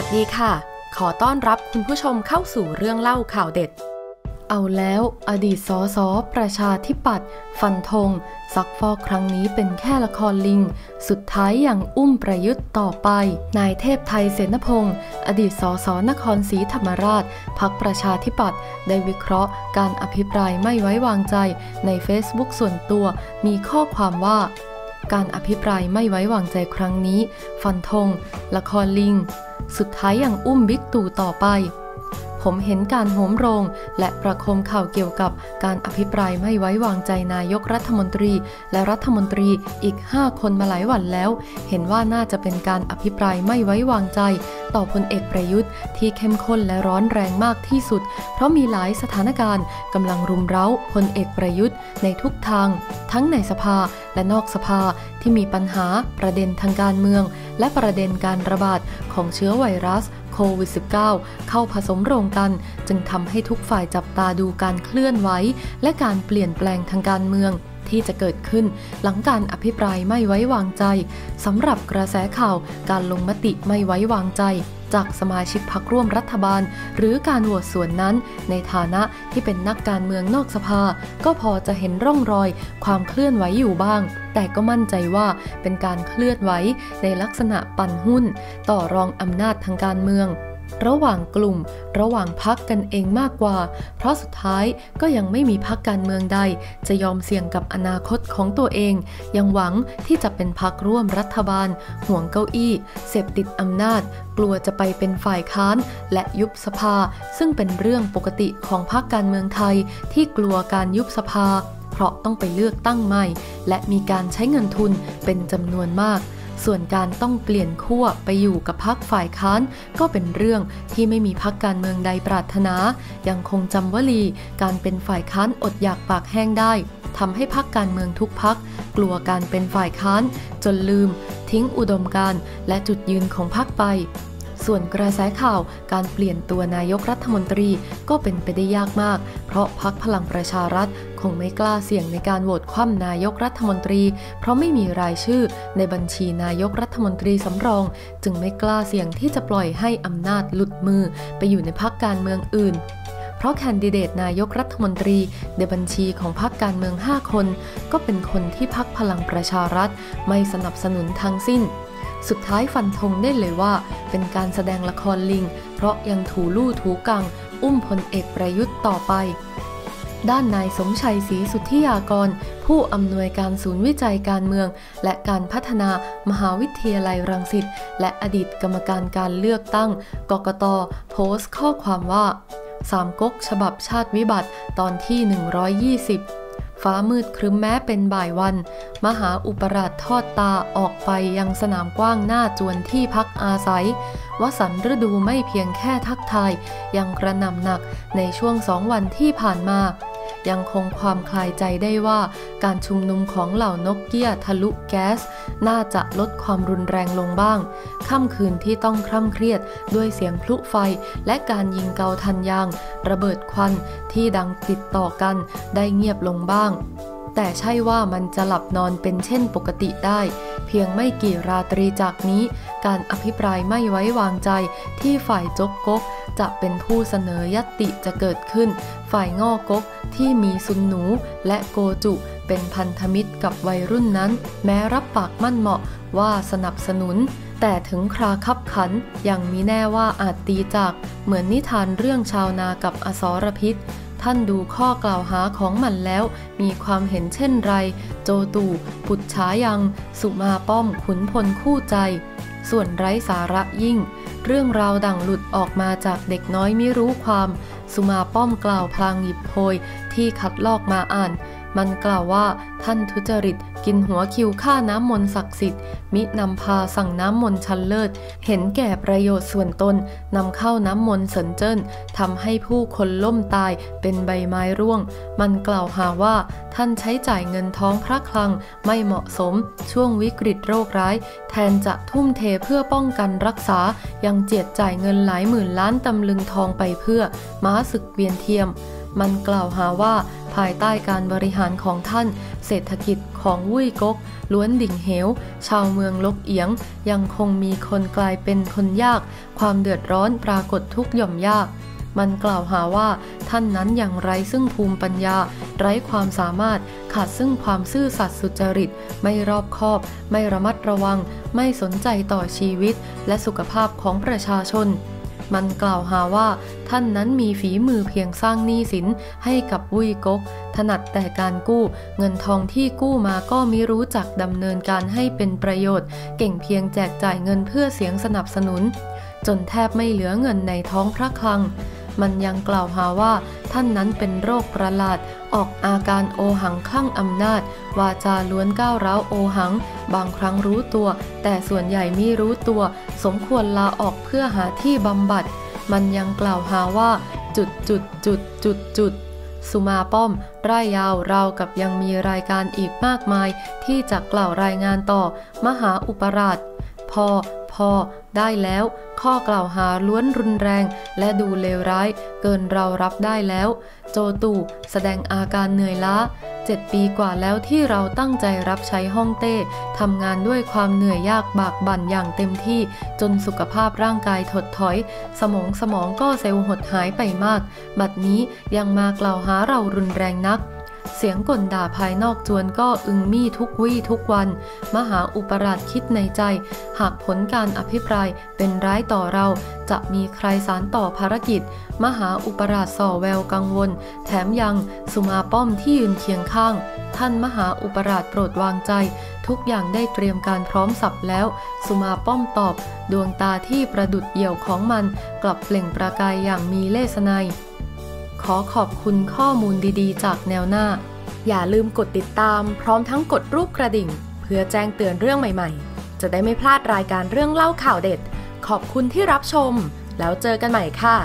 วัสดีค่ะขอต้อนรับคุณผู้ชมเข้าสู่เรื่องเล่าข่าวเด็ดเอาแล้วอดีตส.ส.ประชาธิปัตย์ฟันธงซักฟอกครั้งนี้เป็นแค่ละครลิงสุดท้ายอย่างอุ้มประยุทธ์ต่อไปนายเทพไทยเสนพงศ์อดีตส.ส.นครศรีธรรมราชพรรคประชาธิปัตย์ได้วิเคราะห์การอภิปรายไม่ไว้วางใจใน Facebook ส่วนตัวมีข้อความว่าการอภิปรายไม่ไว้วางใจครั้งนี้ฟันธงละครลิงสุดท้ายอย่างอุ้มบิ๊กตู่ต่อไปผมเห็นการโหมโรงและประโคมข่าวเกี่ยวกับการอภิปรายไม่ไว้วางใจนายกรัฐมนตรีและรัฐมนตรีอีก5คนมาหลายวันแล้วเห็นว่าน่าจะเป็นการอภิปรายไม่ไว้วางใจต่อพลเอกประยุทธ์ที่เข้มข้นและร้อนแรงมากที่สุดเพราะมีหลายสถานการณ์กำลังรุมเร้าพลเอกประยุทธ์ในทุกทางทั้งในสภาและนอกสภาที่มีปัญหาประเด็นทางการเมืองและประเด็นการระบาดของเชื้อไวรัสโควิด -19 เข้าผสมโรงกันจึงทำให้ทุกฝ่ายจับตาดูการเคลื่อนไหวและการเปลี่ยนแปลงทางการเมืองที่จะเกิดขึ้นหลังการอภิปรายไม่ไว้วางใจสำหรับกระแสข่าวการลงมติไม่ไว้วางใจจากสมาชิกพรรคร่วมรัฐบาลหรือการโหวตส่วนนั้นในฐานะที่เป็นนักการเมืองนอกสภาก็พอจะเห็นร่องรอยความเคลื่อนไหวอยู่บ้างแต่ก็มั่นใจว่าเป็นการเคลื่อนไหวในลักษณะปั่นหุ้นต่อรองอำนาจทางการเมืองระหว่างกลุ่มระหว่างพรรคกันเองมากกว่าเพราะสุดท้ายก็ยังไม่มีพรรคการเมืองใดจะยอมเสี่ยงกับอนาคตของตัวเองยังหวังที่จะเป็นพรรคร่วมรัฐบาลห่วงเก้าอี้เสพติดอำนาจกลัวจะไปเป็นฝ่ายค้านและยุบสภาซึ่งเป็นเรื่องปกติของพรรคการเมืองไทยที่กลัวการยุบสภาเพราะต้องไปเลือกตั้งใหม่และมีการใช้เงินทุนเป็นจำนวนมากส่วนการต้องเปลี่ยนขั้วไปอยู่กับพรรคฝ่ายค้านก็เป็นเรื่องที่ไม่มีพรรคการเมืองใดปรารถนายังคงจำวลีการเป็นฝ่ายค้านอดอยากปากแห้งได้ทำให้พรรคการเมืองทุกพรรคกลัวการเป็นฝ่ายค้านจนลืมทิ้งอุดมการณ์และจุดยืนของพรรคไปส่วนกระแสข่าวการเปลี่ยนตัวนายกรัฐมนตรีก็เป็นไปได้ยากมากเพราะพรรคพลังประชารัฐคงไม่กล้าเสี่ยงในการโหวตคว่ำนายกรัฐมนตรีเพราะไม่มีรายชื่อในบัญชีนายกรัฐมนตรีสำรองจึงไม่กล้าเสี่ยงที่จะปล่อยให้อำนาจหลุดมือไปอยู่ในพรรคการเมืองอื่นเพราะแคนดิเดตนายกรัฐมนตรีในบัญชีของพรรคการเมือง5คนก็เป็นคนที่พรรคพลังประชารัฐไม่สนับสนุนทั้งสิ้นสุดท้ายฟันธงได้เลยว่าเป็นการแสดงละครลิงเพราะยังถูลู่ถูกังอุ้มพลเอกประยุทธ์ต่อไปด้านนายสมชัยศรีสุทธิยากรผู้อำนวยการศูนย์วิจัยการเมืองและการพัฒนามหาวิทยาลัยรังสิตและอดีตกรรมการการเลือกตั้งกกต.โพสต์ข้อความว่าสามก๊กฉบับชาติวิบัติตอนที่120ฟ้ามืดครึ้มแม้เป็นบ่ายวันมหาอุปราชทอดตาออกไปยังสนามกว้างหน้าจวนที่พักอาศัยวสันต์ฤดูไม่เพียงแค่ทักทายยังกระหน่ำหนักในช่วง2 วันที่ผ่านมายังคงความคลายใจได้ว่าการชุมนุมของเหล่านกเกี้ยทะลุแก๊สน่าจะลดความรุนแรงลงบ้างค่ำคืนที่ต้องคร่ำเครียดด้วยเสียงพลุไฟและการยิงเกาทันยางระเบิดควันที่ดังติดต่อกันได้เงียบลงบ้างแต่ใช่ว่ามันจะหลับนอนเป็นเช่นปกติได้เพียงไม่กี่ราตรีจากนี้การอภิปรายไม่ไว้วางใจที่ฝ่ายจ๊กก๊กจะเป็นผู้เสนอญัตติจะเกิดขึ้นฝ่ายง่อก๊กที่มีซุนหนูและโกจุเป็นพันธมิตรกับวัยรุ่นนั้นแม้รับปากมั่นเหมาะว่าสนับสนุนแต่ถึงคราคับขันยังมีแน่ว่าอาจตีจากเหมือนนิทานเรื่องชาวนากับอสรพิษท่านดูข้อกล่าวหาของมันแล้วมีความเห็นเช่นไรโจตู่ปุจฉายังสุมาป้อมขุนพลคู่ใจส่วนไร้สาระยิ่งเรื่องราวดังหลุดออกมาจากเด็กน้อยไม่รู้ความสุมาป้อมกล่าวพลางหยิบโพยที่คัดลอกมาอ่านมันกล่าวว่าท่านทุจริตกินหัวคิวฆ่าน้ำมนต์ศักดิ์สิทธิ์มินำพาสั่งน้ำมนต์ชั้นเลิศเห็นแก่ประโยชน์ส่วนตนนำเข้าน้ำมนต์เซินเจิ้นทำให้ผู้คนล่มตายเป็นใบไม้ร่วงมันกล่าวหาว่าท่านใช้จ่ายเงินท้องพระคลังไม่เหมาะสมช่วงวิกฤตโรคร้ายแทนจะทุ่มเทเพื่อป้องกันรักษายังเจียดจ่ายเงินหลายหมื่นล้านตำลึงทองไปเพื่อม้าศึกเวียนเทียมมันกล่าวหาว่า ภายใต้การบริหารของท่านเศรษฐกิจของวุ่ยก๊กล้วนดิ่งเหวชาวเมืองลกเอียงยังคงมีคนกลายเป็นคนยากความเดือดร้อนปรากฏทุกหย่อมยากมันกล่าวหาว่าท่านนั้นอย่างไร้ซึ่งภูมิปัญญาไร้ความสามารถขาดซึ่งความซื่อสัตย์สุจริตไม่รอบคอบไม่ระมัดระวังไม่สนใจต่อชีวิตและสุขภาพของประชาชนมันกล่าวหาว่าท่านนั้นมีฝีมือเพียงสร้างหนี้สินให้กับวุ่ยก๊กถนัดแต่การกู้เงินทองที่กู้มาก็มิรู้จักดำเนินการให้เป็นประโยชน์เก่งเพียงแจกจ่ายเงินเพื่อเสียงสนับสนุนจนแทบไม่เหลือเงินในท้องพระคลังมันยังกล่าวหาว่าท่านนั้นเป็นโรคประหลาดออกอาการโอหังคลั่งอำนาจวาจาล้วนก้าวร้าวโอหังบางครั้งรู้ตัวแต่ส่วนใหญ่ไม่รู้ตัวสมควรลาออกเพื่อหาที่บำบัดมันยังกล่าวหาว่าจุดสุมาป้อมร่ายยาวราวกับยังมีรายการอีกมากมายที่จะกล่าวรายงานต่อมหาอุปราชพอได้แล้วข้อกล่าวหาล้วนรุนแรงและดูเลวร้ายเกินเรารับได้แล้วโจตู่แสดงอาการเหนื่อยล้า7 ปีกว่าแล้วที่เราตั้งใจรับใช้ฮ่องเต้ทำงานด้วยความเหนื่อยยากบากบั่นอย่างเต็มที่จนสุขภาพร่างกายถดถอยสมองก็เซลล์หดหายไปมากบัดนี้ยังมากล่าวหาเรารุนแรงนักเสียงก่นด่าภายนอกจวนก็อึงมี่ทุกวี่ทุกวันมหาอุปราชคิดในใจหากผลการอภิปรายเป็นร้ายต่อเราจะมีใครสานต่อภารกิจมหาอุปราชส่อแววกังวลแถมยังสุมาป้อมที่ยืนเคียงข้างท่านมหาอุปราชโปรดวางใจทุกอย่างได้เตรียมการพร้อมสับแล้วสุมาป้อมตอบดวงตาที่ประดุจเหี่ยวของมันกลับเปล่งประกายอย่างมีเลสนัยขอขอบคุณข้อมูลดีๆจากแนวหน้าอย่าลืมกดติดตามพร้อมทั้งกดรูปกระดิ่งเพื่อแจ้งเตือนเรื่องใหม่ๆจะได้ไม่พลาดรายการเรื่องเล่าข่าวเด็ดขอบคุณที่รับชมแล้วเจอกันใหม่ค่ะ